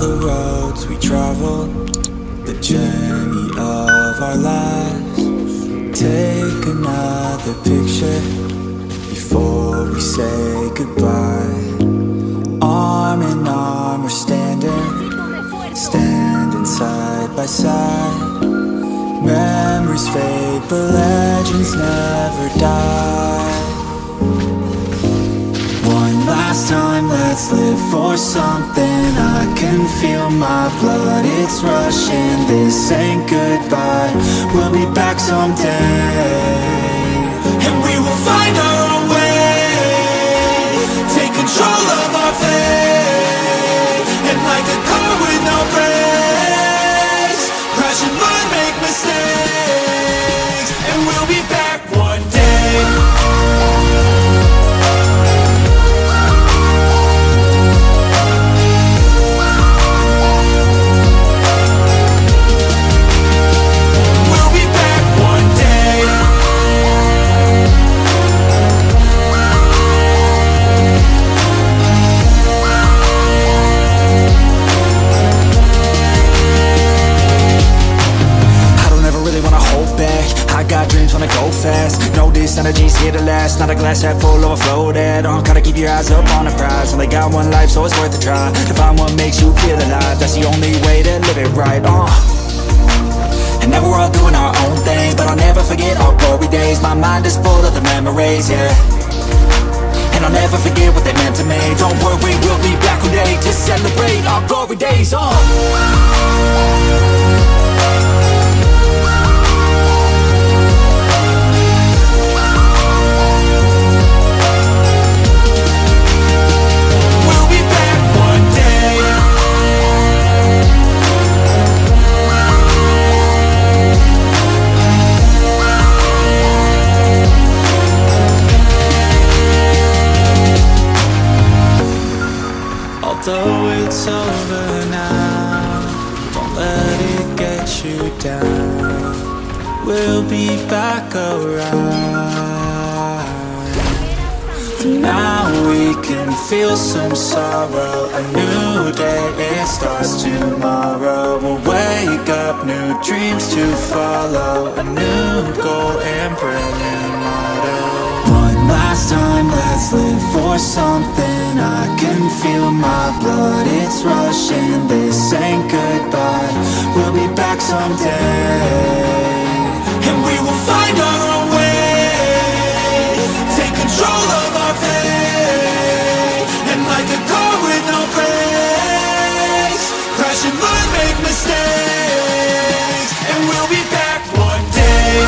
the roads we travel, the journey of our lives. Take another picture before we say goodbye. Arm in arm we're standing side by side. Memories fade but legends never die. Last time, let's live for something. I can feel my blood, it's rushing. This ain't goodbye, we'll be back someday, and we will find our own way. Take control of our fate, and like a car with no brakes, crash and learn, make mistakes, and we'll be back one day. Energy's here to last, not a glass half full, overflow that. Gotta keep your eyes up on the prize. Only got one life, so it's worth a try. To find what makes you feel alive, that's the only way to live it right. And now we're all doing our own thing, but I'll never forget our glory days. My mind is full of the memories, yeah. And I'll never forget what they meant to me. Don't worry, we'll be back one day to celebrate our glory days. Though it's over now, don't let it get you down. We'll be back around. For now we can feel some sorrow. A new day, it starts tomorrow. We'll wake up, new dreams to follow. A new goal and brilliant motto. Last time, let's live for something. I can feel my blood, it's rushing. This ain't goodbye, we'll be back someday, and we will find our own way. Take control of our fate, and like a car with no brakes, crash and learn, make mistakes, and we'll be back one day.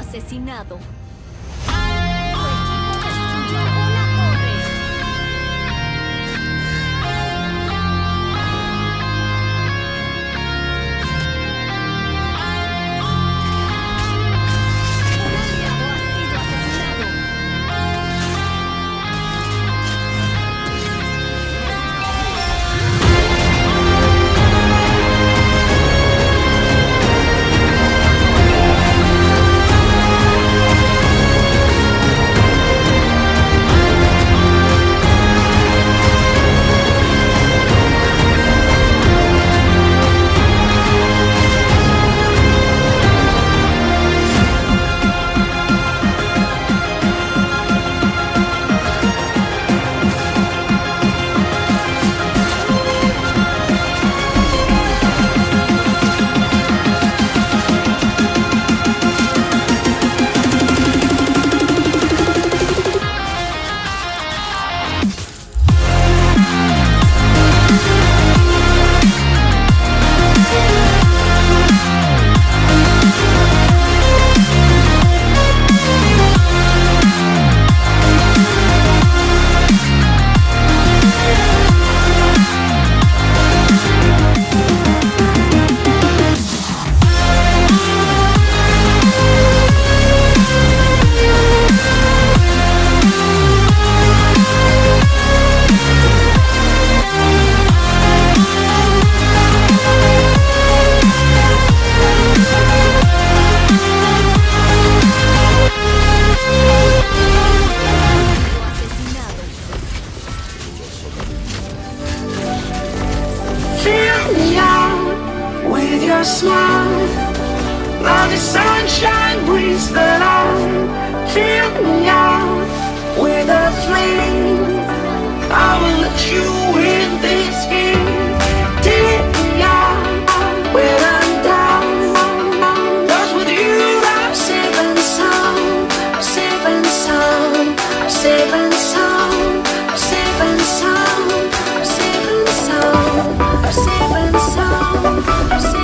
Asesinado. Smile, now the sunshine brings the light. Fill me out with a flame. I will let you in this game. Take me out when I'm down. 'Cause with you I'm safe and sound. I'm safe and sound. I'm safe and sound. I'm safe and sound. I'm safe and sound. I'm safe and sound. I'm safe.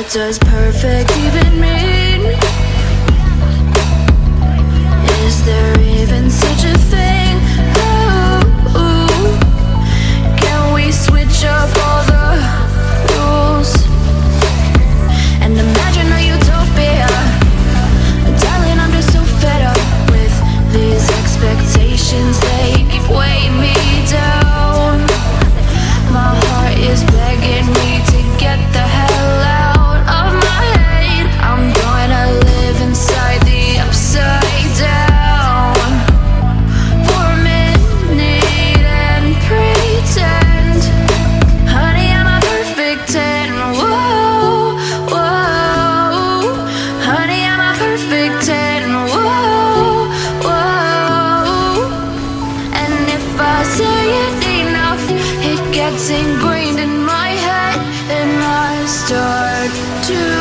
What does perfect even mean? Is there even such a thing? Ooh, can we switch up all the rules and imagine a utopia? Darling, I'm just so fed up with these expectations. They keep weighing me down. My heart is begging me to get the hell out. It's ingrained in my head, and I start to